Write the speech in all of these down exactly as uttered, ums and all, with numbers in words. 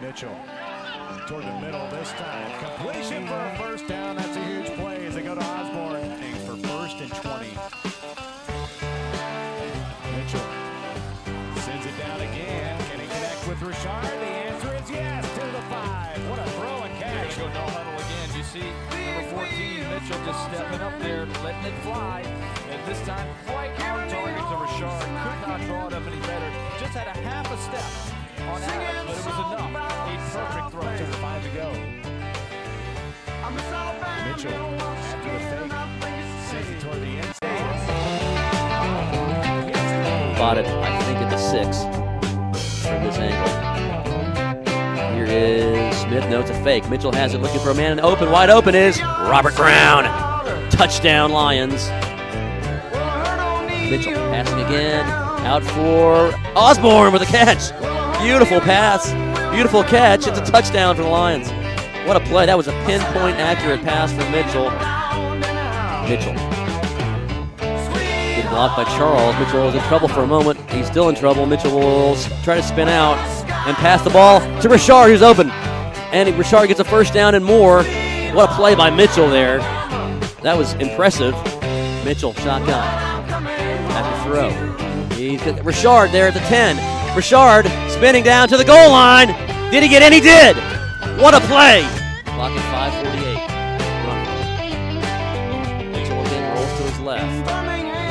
Mitchell toward the middle this time. Completion for a first down. That's a huge play as they go to Osborne for first and twenty. Mitchell sends it down again. Can he connect with Rashard? The answer is yes, to the five. What a throw and catch. Go no huddle again. You see, number fourteen, Mitchell just stepping up there, letting it fly. And this time, quite on target to Rashard. Could not draw it up any better. Just had a half a step on average, but it was enough. A perfect throw to the five to go. Mitchell, after the fake, sends it toward the end. Bought it, I think, at the six from this angle. Here is Smith, notes a fake. Mitchell has it, looking for a man in the open. Wide open is Robert Brown. Touchdown, Lions. Mitchell passing again, out for Osborne with a catch. Beautiful pass, beautiful catch. It's a touchdown for the Lions. What a play. That was a pinpoint accurate pass for Mitchell. Mitchell. Good block by Charles. Mitchell was in trouble for a moment. He's still in trouble. Mitchell will try to spin out and pass the ball to Rashard, who's open. And Rashard gets a first down and more. What a play by Mitchell there. That was impressive. Mitchell, shotgun. After throw. He's got Rashard there at the ten. Rashard spinning down to the goal line. Did he get any? Did. What a play. Clock at five forty-eight. Mitchell again rolls to his left.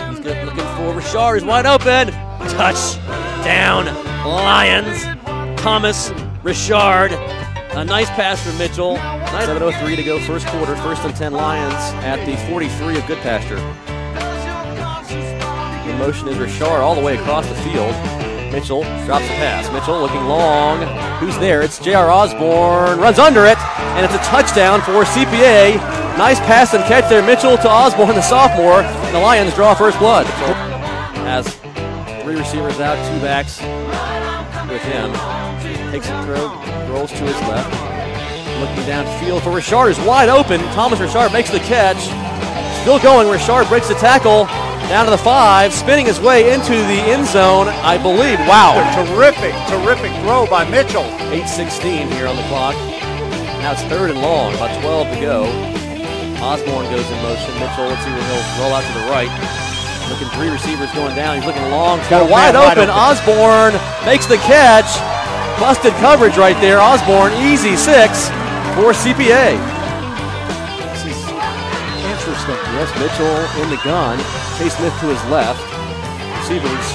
He's good, looking for Rashard. He's wide open. Touchdown, Lions. Thomas Rashard. A nice pass from Mitchell. seven oh three to go, first quarter. First and ten Lions at the forty-three of Goodpasture. The motion is Rashard all the way across the field. Mitchell drops the pass. Mitchell looking long. Who's there? It's J R. Osborne. Runs under it, and it's a touchdown for C P A. Nice pass and catch there. Mitchell to Osborne, the sophomore. And the Lions draw first blood. Has three receivers out, two backs with him. Takes a throw, rolls to his left. Looking downfield for Rashard, is wide open. Thomas Rashard makes the catch. Still going. Rashard breaks the tackle. Down to the five, spinning his way into the end zone, I believe. Wow. Terrific, terrific throw by Mitchell. eight sixteen here on the clock. Now it's third and long, about twelve to go. Osborne goes in motion. Mitchell, let's see when he'll roll out to the right. Looking three receivers going down. He's looking long. He's got a wide open. Osborne makes the catch. Busted coverage right there. Osborne, easy six for C P A. This is interesting. Yes, Mitchell in the gun. Chase Smith to his left. Receivers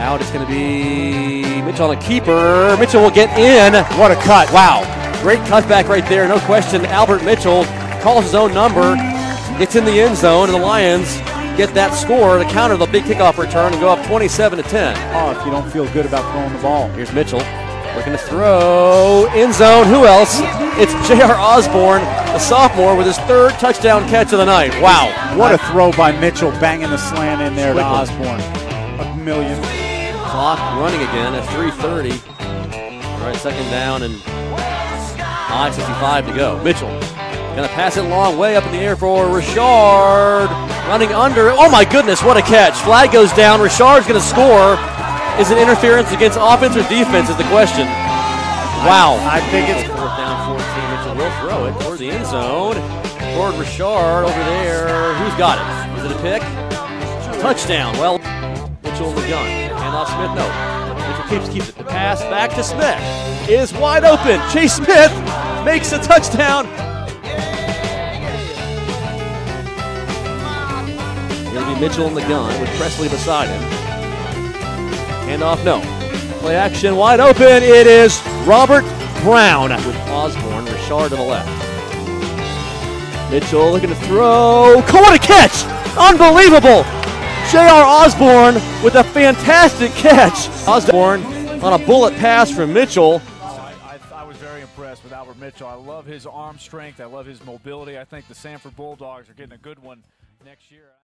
out. It's going to be Mitchell on a keeper. Mitchell will get in. What a cut. Wow. Great cutback right there. No question. Albert Mitchell calls his own number. It's in the end zone, and the Lions get that score to counter the big kickoff return and go up twenty-seven to ten. Oh, if you don't feel good about throwing the ball. Here's Mitchell. We're going to throw. End zone. Who else? It's J R. Osborne, the sophomore, with his third touchdown catch of the night. Wow. What a throw by Mitchell, banging the slant in there to Osborne. A million. Clock running again at three thirty. All right, second down and five sixty-five to go. Mitchell going to pass it long way up in the air for Rashard. Running under. Oh, my goodness. What a catch. Flag goes down. Rashard's going to score. Is it interference against offense or defense is the question. Wow. I, I think it's fourth down, fourteen. Mitchell will throw it towards the end zone. Toward Rashard over there. Who's got it? Is it a pick? Touchdown. Well, Mitchell in the gun. Hand off Smith. No. Mitchell keeps keeps it. The pass back to Smith is wide open. Chase Smith makes a touchdown. It'll be Mitchell in the gun with Presley beside him. Hand off, no. Play action, wide open. It is Robert Brown with Osborne. Rashard to the left. Mitchell looking to throw. Oh, what a catch! Unbelievable! J R. Osborne with a fantastic catch. Osborne on a bullet pass from Mitchell. I, I, I was very impressed with Albert Mitchell. I love his arm strength. I love his mobility. I think the Samford Bulldogs are getting a good one next year.